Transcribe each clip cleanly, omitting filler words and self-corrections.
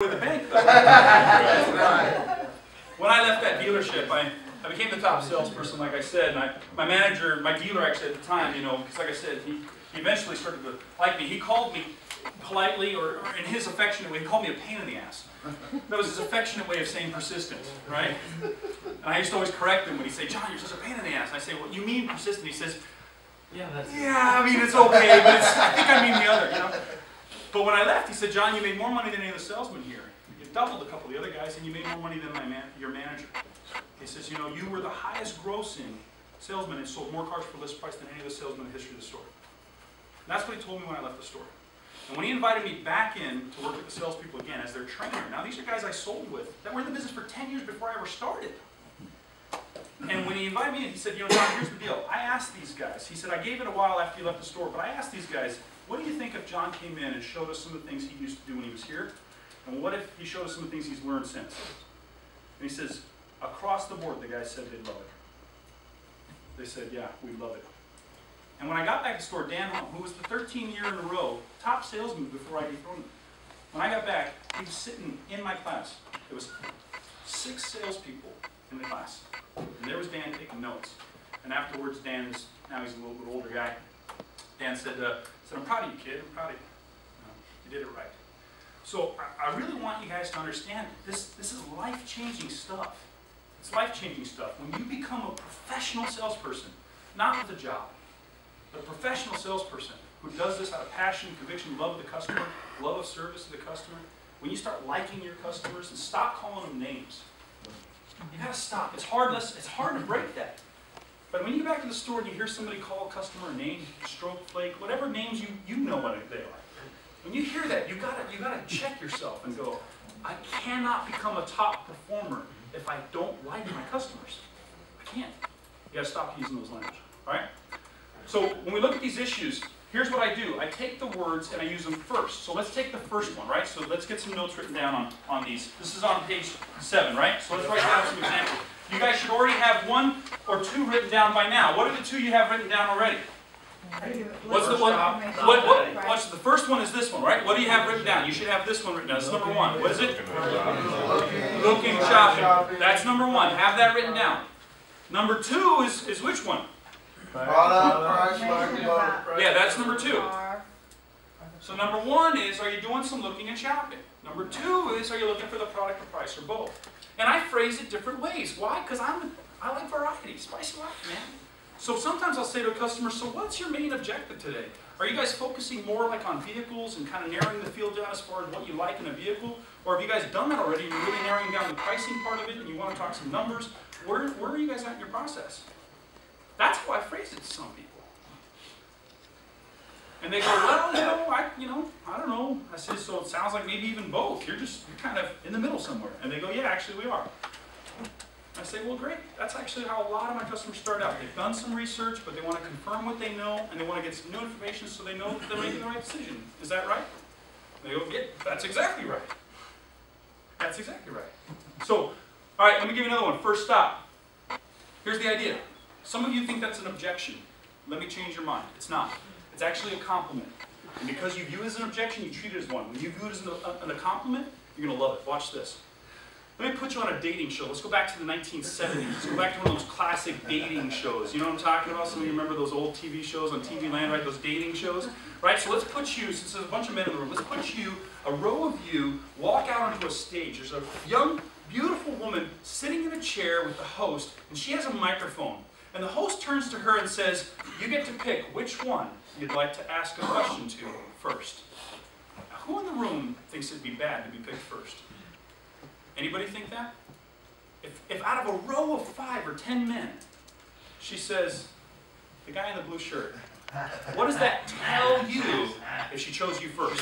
with the bank. When I left that dealership, I became the top salesperson, like I said, and my manager, my dealer actually at the time, you know, because like I said, he eventually started to like me. He called me politely, or in his affectionate way, he called me a pain in the ass. That was his affectionate way of saying persistent, right? And I used to always correct him when he'd say, "John, you're such a pain in the ass." And I say, "Well, you mean persistent?" He says, "Yeah, that's..." Yeah, I mean, it's okay, but it's, I think I mean the other, you know? But when I left, he said, "John, you made more money than any of the salesmen here. You doubled a couple of the other guys, and you made more money than your manager." He says, "You know, you were the highest grossing salesman and sold more cars for list price than any of the salesmen in the history of the store." And that's what he told me when I left the store. And when he invited me back in to work with the salespeople again as their trainer, now these are guys I sold with that were in the business for 10 years before I ever started. And when he invited me in, he said, "You know, John, here's the deal. I asked these guys," he said, "I gave it a while after you left the store, but I asked these guys, what do you think if John came in and showed us some of the things he used to do when he was here? And what if he showed us some of the things he's learned since?" And he says, across the board, the guys said they'd love it. They said, "Yeah, we'd love it." And when I got back to the store, Dan Home, who was the 13th year in a row top salesman before I dethroned him, when I got back, he was sitting in my class. There was 6 salespeople in the class. And there was Dan taking notes. And afterwards, Dan, now he's a little bit older guy, Dan said, "I'm proud of you, kid. I'm proud of you. You did it right." So I really want you guys to understand this is life-changing stuff. It's life-changing stuff. When you become a professional salesperson, not with a job, but a professional salesperson who does this out of passion, conviction, love of the customer, love of service to the customer, when you start liking your customers and stop calling them names, you gotta stop. It's hard to break that. But when you go back to the store and you hear somebody call a customer a name, stroke, flake, whatever names you know what they are, when you hear that, you gotta check yourself and go, I cannot become a top performer if I don't like my customers. I can't. You gotta stop using those language. All right? So when we look at these issues, here's what I do. I take the words and I use them first. So let's take the first one, right? So let's get some notes written down on these. This is on page 7, right? So let's write down some examples. You guys should already have 1 or 2 written down by now. What are the 2 you have written down already? What's the one? What's the first one is this one, right? What do you have written down? You should have this one written down. That's number 1. What is it? Looking, shopping. That's number 1. Have that written down. Number 2 is which one? Yeah, that's number 2. So number 1 is, are you doing some looking and shopping? Number 2 is, are you looking for the product or price or both? And I phrase it different ways. Why? Because I like variety. Spice life, man. So sometimes I'll say to a customer, so what's your main objective today? Are you guys focusing more like on vehicles and kind of narrowing the field down as far as what you like in a vehicle? Or have you guys done that already and you're really narrowing down the pricing part of it and you want to talk some numbers? Where are you guys at in your process? That's how I phrase it to some people. And they go, well, I don't know. I said, so it sounds like maybe even both. You're kind of in the middle somewhere. And they go, yeah, actually we are. I say, well, great. That's actually how a lot of my customers start out. They've done some research, but they want to confirm what they know, and they want to get some new information so they know that they're making the right decision. Is that right? And they go, yeah, that's exactly right. That's exactly right. So, all right, let me give you another one. First stop. Here's the idea. Some of you think that's an objection. Let me change your mind. It's not. It's actually a compliment. And because you view it as an objection, you treat it as one. When you view it as a compliment, you're going to love it. Watch this. Let me put you on a dating show. Let's go back to the 1970s. Let's go back to one of those classic dating shows. You know what I'm talking about? Some of you remember those old TV shows on TV Land, right? Those dating shows, right? So let's put you, since there's a bunch of men in the room, let's put you, a row of you, walk out onto a stage. There's a young, beautiful woman sitting in a chair with the host, and she has a microphone. And the host turns to her and says, you get to pick which one you'd like to ask a question to first. Now, who in the room thinks it'd be bad to be picked first? Anybody think that? If out of a row of 5 or 10 men, she says, the guy in the blue shirt, what does that tell you if she chose you first?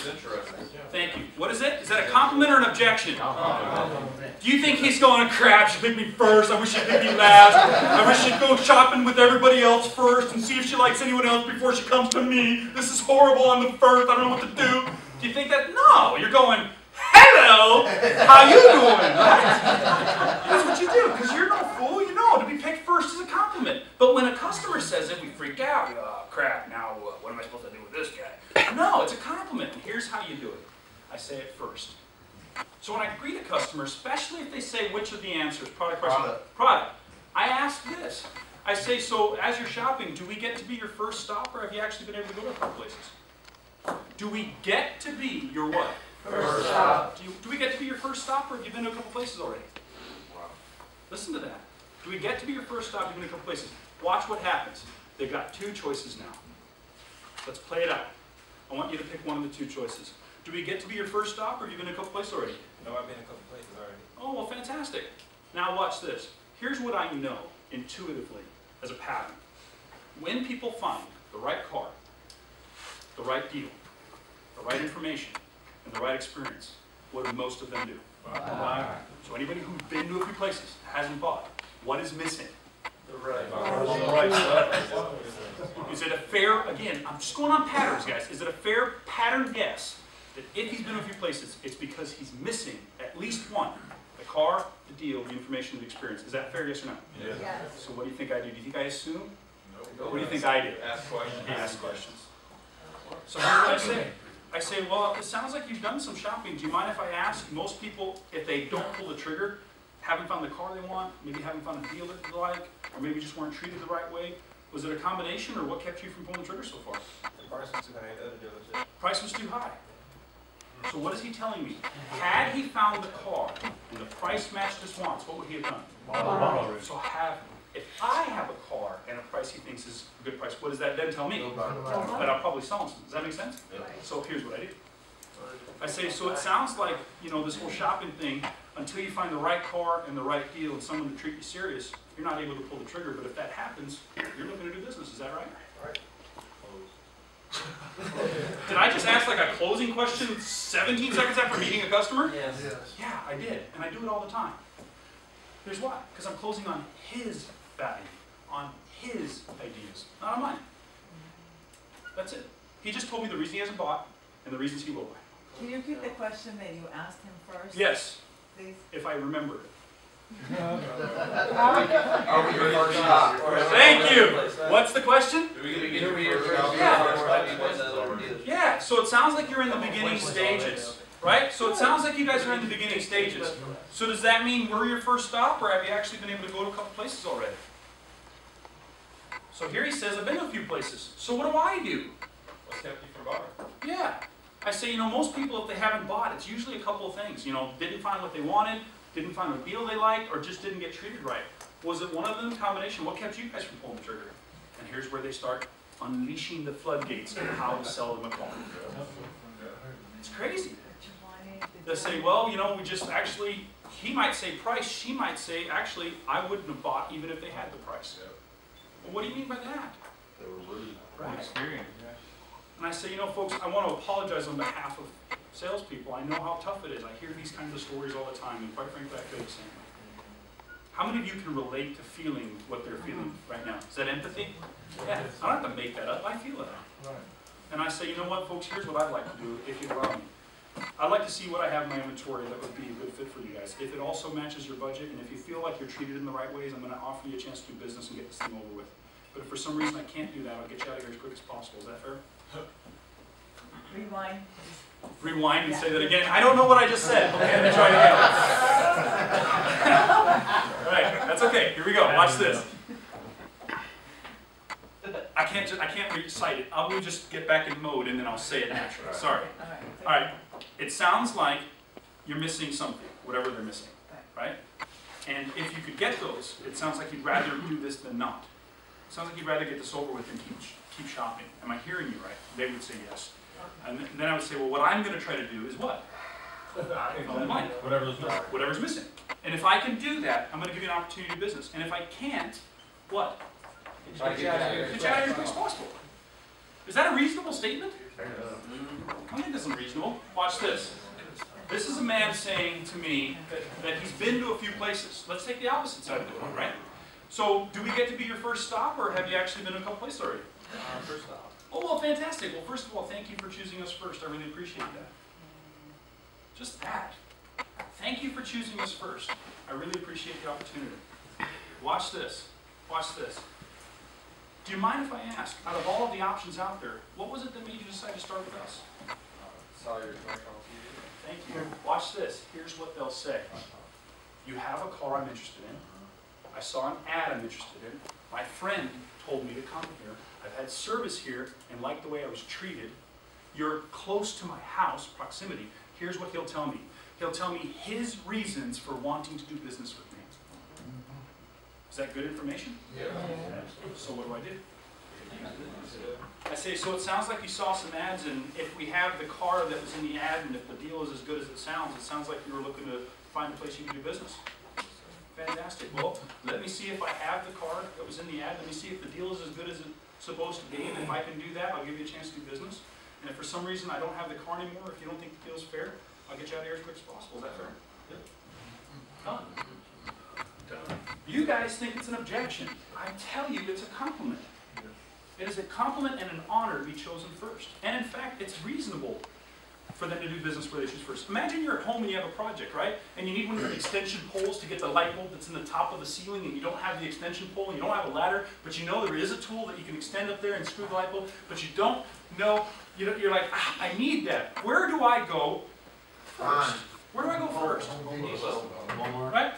Thank you. What is it? Is that a compliment or an objection? Do you think he's going, crap, she picked me first, I wish she'd pick me last, I wish she'd go shopping with everybody else first and see if she likes anyone else before she comes to me. This is horrible, I'm the first, I don't know what to do. Do you think that? No, you're going, hello, how you doing? Right? That's what you do, because you're no fool. You know, to be picked first is a compliment. But when a customer says it, we freak out. Oh, crap, now what am I supposed to do with this guy? No, it's a compliment. And here's how you do it. I say it first. So when I greet a customer, especially if they say which of the answers, product, question, product, I ask this. I say, so as you're shopping, do we get to be your first stop, or have you actually been able to go to other places? Do we get to be your what? First stop. Do we get to be your first stop, or have you been to a couple places already? Wow. Listen to that. Do we get to be your first stop, or have you been to a couple places? Watch what happens. They've got two choices now. Let's play it out. I want you to pick one of the two choices. Do we get to be your first stop, or have you been to a couple places already? No, I've been to a couple places already. Oh, well, fantastic. Now watch this. Here's what I know intuitively as a pattern. When people find the right car, the right deal, the right information, and the right experience, what do most of them do? Buy. So anybody who's been to a few places, hasn't bought, what is missing? The right car. Right. Is it a fair, again, I'm just going on patterns, guys. Is it a fair pattern guess that if he's been to a few places, it's because he's missing at least one? The car, the deal, the information, the experience. Is that fair, yes or no? Yes. So what do you think I do? Do you think I assume? No. What do you think I do? Ask questions. Ask questions. So here's what I say. I say, well, it sounds like you've done some shopping. Do you mind if I ask? Most people, if they don't pull the trigger, haven't found the car they want, maybe haven't found a deal that they like, or maybe just weren't treated the right way. Was it a combination, or what kept you from pulling the trigger so far? The price was too high at the dealership. Price was too high. So what is he telling me? Had he found the car and the price matched his wants, what would he have done? Borrow. So if I have a car and a price he thinks is a good price, what does that then tell me? That I'll probably sell him some. Does that make sense? Yeah. So here's what I do. I say, so it sounds like, you know, this whole shopping thing, until you find the right car and the right deal and someone to treat you serious, you're not able to pull the trigger. But if that happens, you're looking to do business. Is that right? Right. Did I just ask like a closing question 17 seconds after meeting a customer? Yes. Yeah, I did. And I do it all the time. Here's why. Because I'm closing on his value, on his ideas, not on mine. That's it. He just told me the reason he hasn't bought and the reasons he will buy. Can you repeat the question that you asked him first? Yes. Please. If I remember it. Are we your first stop? Thank you. What's the question? Yeah, so it sounds like you're in the beginning stages, right? So it sounds like you guys are in the beginning stages. So does that mean we're your first stop, or have you actually been able to go to a couple places already? So here he says, I've been to a few places. So what do I do? What's kept you from borrowing? Yeah. I say, you know, most people, if they haven't bought, it's usually a couple of things. You know, didn't find what they wanted, didn't find a deal they liked, or just didn't get treated right. Was it one of them, combination? What kept you guys from pulling the trigger? And here's where they start unleashing the floodgates of how to sell them a car. It's crazy. They'll say, well, you know, we just actually, he might say price, she might say, actually, I wouldn't have bought even if they had the price. Well, what do you mean by that? They were really experienced. And I say, you know, folks, I want to apologize on behalf of salespeople. I know how tough it is. I hear these kinds of stories all the time, and quite frankly, I feel the same. How many of you can relate to feeling what they're feeling right now? Is that empathy? Yeah, I don't have to make that up. I feel it. And I say, you know what, folks, here's what I'd like to do if you allow me. I'd like to see what I have in my inventory that would be a good fit for you guys. If it also matches your budget, and if you feel like you're treated in the right ways, I'm going to offer you a chance to do business and get this thing over with. But if for some reason I can't do that, I'll get you out of here as quick as possible. Is that fair? Rewind. Rewind and say that again. I don't know what I just said. Okay, let me try it again. All right, that's okay. Here we go. Watch this. I can't recite it. I'll just get back in mode and then I'll say it naturally. Sorry. All right. It sounds like you're missing something, whatever they're missing, right? And if you could get those, it sounds like you'd rather do this than not. It sounds like you'd rather get this over with and keep shopping. Am I hearing you right? They would say yes. And then I would say, well, what I'm going to try to do is what? Whatever's missing. And if I can do that, I'm going to give you an opportunity to do business. And if I can't, what? Get you out of here as quick as possible. Is that a reasonable statement? I think that's unreasonable. Watch this. This is a man saying to me that he's been to a few places. Let's take the opposite side of the one, right? So do we get to be your first stop, or have you actually been to a couple places already? First stop. Oh, well, fantastic. Well, first of all, thank you for choosing us first. I really appreciate that. Just that. Thank you for choosing us first. I really appreciate the opportunity. Watch this. Watch this. Do you mind if I ask, out of all of the options out there, what was it that made you decide to start with us? Saw your commercial on TV. Thank you. Watch this. Here's what they'll say. You have a car I'm interested in. I saw an ad I'm interested in. My friend told me to come here. I've had service here and liked the way I was treated. You're close to my house, proximity. Here's what he'll tell me. He'll tell me his reasons for wanting to do business with me. Is that good information? Yeah. So what do I do? I say, so it sounds like you saw some ads, and if we have the car that was in the ad, and if the deal is as good as it sounds like you were looking to find a place you can do business. Fantastic. Well, let me see if I have the car that was in the ad. Let me see if the deal is as good as it's supposed to be, and if I can do that, I'll give you a chance to do business. And if for some reason I don't have the car anymore, if you don't think the deal's fair, I'll get you out of here as quick as possible. Is that fair? Yep. Done. You guys think it's an objection. I tell you, it's a compliment. It is a compliment and an honor to be chosen first. And in fact, it's reasonable for them to do business relations first. Imagine you're at home and you have a project, right? And you need one of the extension poles to get the light bulb that's in the top of the ceiling, and you don't have the extension pole, and you don't have a ladder, but you know there is a tool that you can extend up there and screw the light bulb, but you don't know, you're like, ah, I need that. Where do I go first? Where do I go first? Right?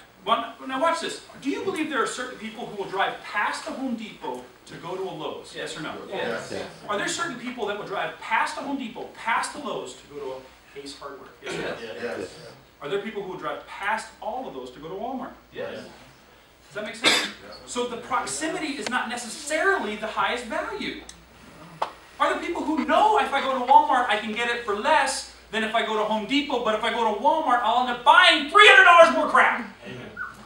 Now watch this. Do you believe there are certain people who will drive past the Home Depot to go to a Lowe's? Yes or no? Yes. Yes. Are there certain people that will drive past the Home Depot, past the Lowe's, to go to a Ace Hardware? Yes. Yes. Yes. Are there people who will drive past all of those to go to Walmart? Yes. Does that make sense? So the proximity is not necessarily the highest value. Are there people who know if I go to Walmart I can get it for less than if I go to Home Depot, but if I go to Walmart I'll end up buying $300 more crap?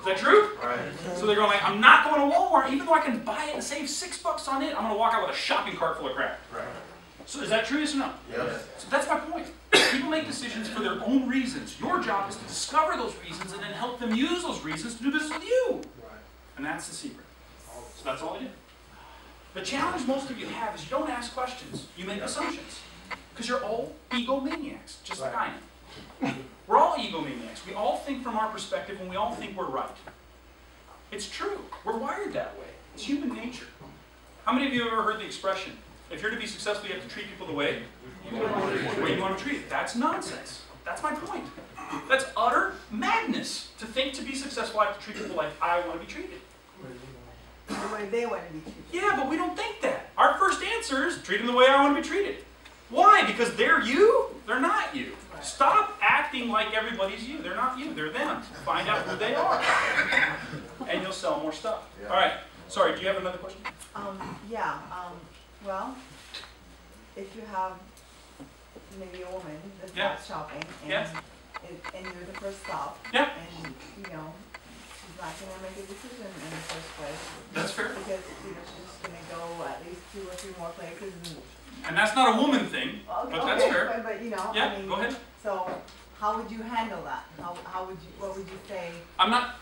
Is that true? Right. So they're going like, I'm not going to Walmart, even though I can buy it and save $6 on it, I'm going to walk out with a shopping cart full of crap. Right. So is that true, yes or no? Yes. So that's my point. People make decisions for their own reasons. Your job is to discover those reasons and then help them use those reasons to do business with you. Right. And that's the secret. So that's all I do. The challenge most of you have is you don't ask questions. You make assumptions. Because you're all egomaniacs, just like I am. We're all egomaniacs. We all think from our perspective, and we all think we're right. It's true. We're wired that way. It's human nature. How many of you have ever heard the expression, if you're to be successful, you have to treat people the way you want to treat them? That's nonsense. That's my point. That's utter madness. To think to be successful, I have to treat people like I want to be treated. The way they want to be treated. Yeah, but we don't think that. Our first answer is, treat them the way I want to be treated. Why? Because they're you? They're not you. Stop acting like everybody's you. They're not you. They're them. Find out who they are. And you'll sell more stuff. Yeah. All right. Sorry, do you have another question? Well, if you have maybe a woman that's not shopping, and, and you're the first stop, and, you know, she's not going to make a decision in the first place. That's fair. Because, you know, she's just going to go at least 2 or 3 more places. And that's not a woman thing, but that's fair. But you know, I mean, go ahead. So, how would you handle that? How would you? What would you say? I'm not.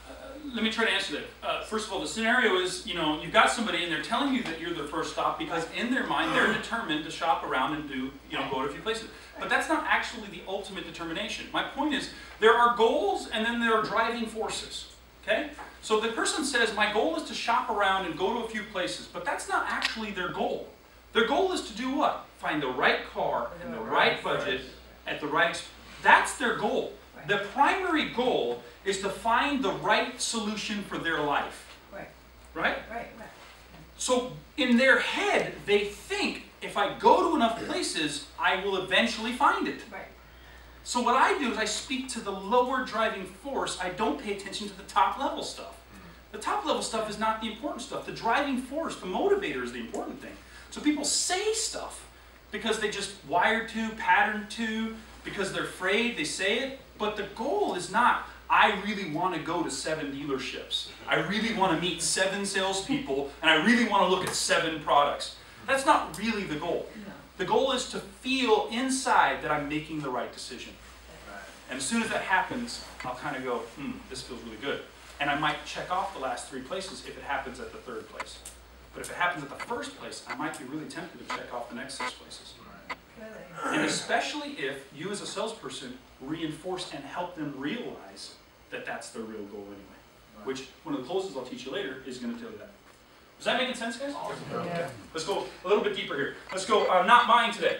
Let me try to answer that. First of all, the scenario is, you know, you've got somebody and they're telling you that you're their first stop because in their mind they're determined to shop around and do, you know, go to a few places. But that's not actually the ultimate determination. My point is, there are goals and then there are driving forces. Okay? So the person says, my goal is to shop around and go to a few places, but that's not actually their goal. Their goal is to do what? Find the right car and the right budget at the right... That's their goal. Right. The primary goal is to find the right solution for their life. Right. Right? Right. So in their head, they think, if I go to enough places, I will eventually find it. Right. So what I do is I speak to the lower driving force. I don't pay attention to the top level stuff. The top level stuff is not the important stuff. The driving force, the motivator is the important thing. So people say stuff because they just wired to, patterned to, because they're afraid, they say it. But the goal is not, I really want to go to 7 dealerships. I really want to meet 7 salespeople, and I really want to look at 7 products. That's not really the goal. The goal is to feel inside that I'm making the right decision. And as soon as that happens, I'll kind of go, this feels really good. And I might check off the last 3 places if it happens at the 3rd place. But if it happens at the first place, I might be really tempted to check off the next 6 places. And especially if you as a salesperson reinforce and help them realize that that's their real goal anyway. Which, one of the closest I'll teach you later is going to tell you that. Is that making sense, guys? Awesome. Yeah. Let's go a little bit deeper here. Let's go, not buying today.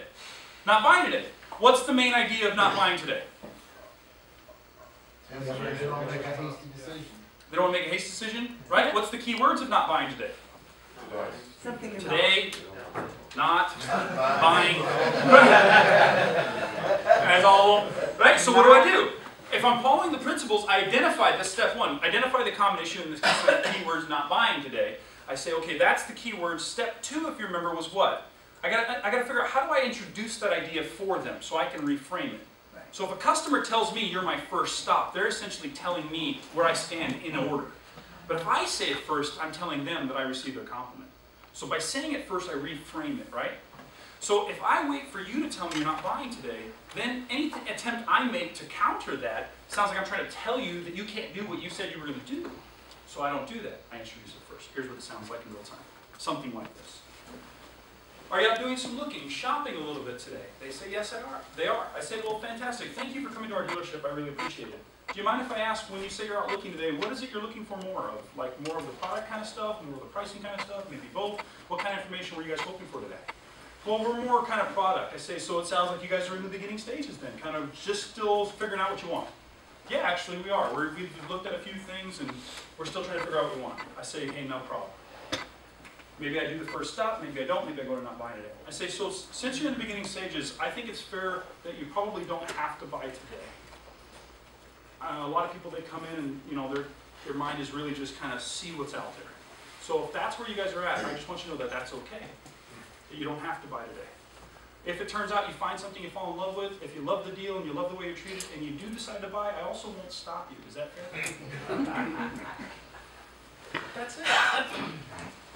Not buying today. What's the main idea of not buying today? They don't make a hasty decision. They don't make a hasty decision? Right? What's the key words of not buying today? Something today, not buying. That's all. Right? So what do I do? If I'm following the principles, I identify, that's step one, identify the common issue in this case of keywords not buying today. I say, okay, that's the keyword. Step two, if you remember, was what? I gotta figure out how do I introduce that idea for them so I can reframe it. Right. So if a customer tells me you're my first stop, they're essentially telling me where I stand in order. But if I say it first, I'm telling them that I received a compliment. So by saying it first, I reframe it, right? So if I wait for you to tell me you're not buying today, then any attempt I make to counter that sounds like I'm trying to tell you that you can't do what you said you were going to do. So I don't do that. I introduce it first. Here's what it sounds like in real time. Something like this. Are y'all doing some looking, shopping a little bit today? They say, yes, I are. They are. I say, well, fantastic. Thank you for coming to our dealership. I really appreciate it. Do you mind if I ask, when you say you're out looking today, what is it you're looking for more of? Like more of the product kind of stuff, more of the pricing kind of stuff, maybe both? What kind of information were you guys hoping for today? Well, we're more kind of product. I say, so it sounds like you guys are in the beginning stages then, kind of just still figuring out what you want. Yeah, actually we are. We've looked at a few things and we're still trying to figure out what we want. I say, hey, no problem. Maybe I do the first stop, maybe I don't, maybe I go to not buying today. I say, so since you're in the beginning stages, I think it's fair that you probably don't have to buy today. A lot of people, they come in and, you know, their mind is really just kind of see what's out there. So if that's where you guys are at, I just want you to know that that's okay. That you don't have to buy today. If it turns out you find something you fall in love with, if you love the deal and you love the way you're treated, and you do decide to buy, I also won't stop you. Is that fair? That's it.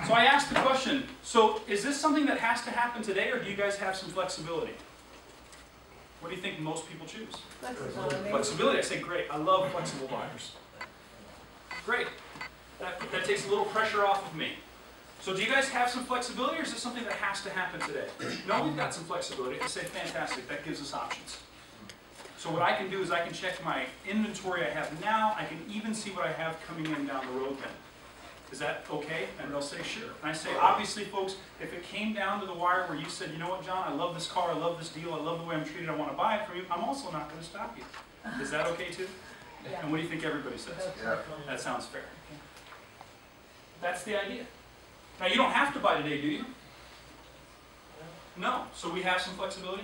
So I asked the question, so is this something that has to happen today, or do you guys have some flexibility? What do you think most people choose? Flexibility. Flexibility. I say, great. I love flexible buyers. Great. That takes a little pressure off of me. So do you guys have some flexibility, or is this something that has to happen today? No, we've got some flexibility. I say, fantastic. That gives us options. So what I can do is I can check my inventory I have now. I can even see what I have coming in down the road then. Is that okay? And they'll say, sure. And I say, obviously, folks, if it came down to the wire where you said, you know what, John, I love this car, I love this deal, I love the way I'm treated, I want to buy it from you, I'm also not going to stop you. Is that okay, too? Yeah. And what do you think everybody says? Yeah. That sounds fair. That's the idea. Now, you don't have to buy today, do you? No. So we have some flexibility?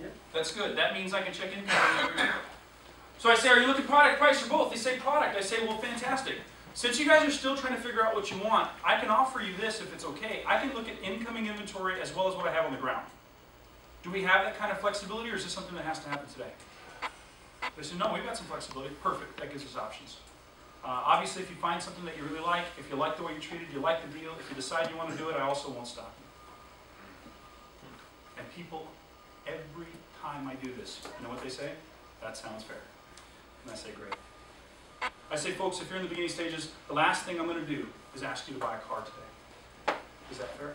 Yeah. That's good. That means I can check in. So I say, are you looking product, price, or both? They say product. I say, well, fantastic. Since you guys are still trying to figure out what you want, I can offer you this if it's okay. I can look at incoming inventory as well as what I have on the ground. Do we have that kind of flexibility, or is this something that has to happen today? They said, no, we've got some flexibility. Perfect. That gives us options. Obviously, if you find something that you really like, if you like the way you're treated, you like the deal, if you decide you want to do it, I also won't stop you. And people, every time I do this, you know what they say? That sounds fair. And I say, great. I say, folks, if you're in the beginning stages, the last thing I'm going to do is ask you to buy a car today. Is that fair?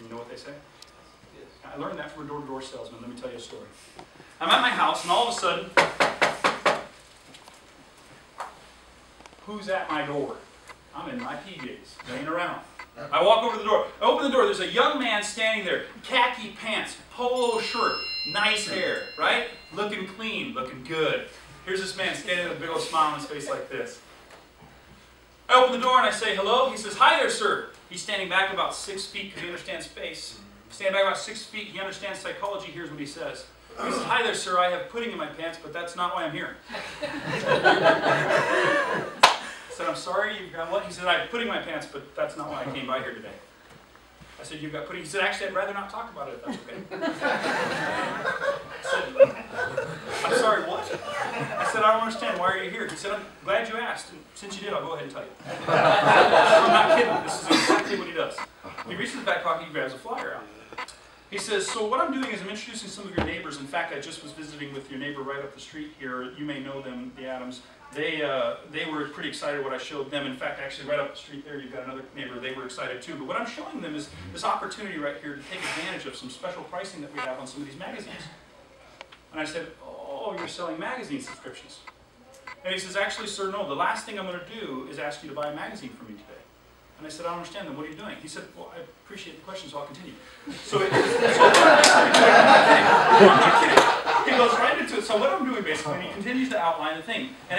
You know what they say? Yes. I learned that from a door-to-door salesman. Let me tell you a story. I'm at my house, and all of a sudden, who's at my door? I'm in my PJs, laying around. I walk over to the door. I open the door. There's a young man standing there, khaki pants, polo shirt, nice hair, right? Looking clean, looking good. Here's this man standing with a big old smile on his face like this. I open the door and I say, hello. He says, hi there, sir. He's standing back about 6 feet because he understands space. Standing back about 6 feet, he understands psychology. Here's what he says. He says, hi there, sir. I have pudding in my pants, but that's not why I'm here. I said, I'm sorry, you've got what? He said, I have pudding in my pants, but that's not why I came by here today. I said, you've got pudding. He said, actually, I'd rather not talk about it if that's okay. I said, I'm sorry, what? I said, I don't understand. Why are you here? He said, I'm glad you asked. And since you did, I'll go ahead and tell you. I'm not kidding. This is exactly what he does. He reaches the back pocket, he grabs a flyer out. He says, so what I'm doing is I'm introducing some of your neighbors. In fact, I just was visiting with your neighbor right up the street here. You may know them, the Adams. They were pretty excited what I showed them. In fact, actually, right up the street there, you've got another neighbor. They were excited, too. But what I'm showing them is this opportunity right here to take advantage of some special pricing that we have on some of these magazines. And I said, oh, you're selling magazine subscriptions. And he says, actually, sir, no, the last thing I'm going to do is ask you to buy a magazine for me today. And I said, I don't understand them. What are you doing? He said, well, I appreciate the question, so I'll continue. So I'm not kidding. goes right into it. So what I'm doing basically, he continues to outline the thing. And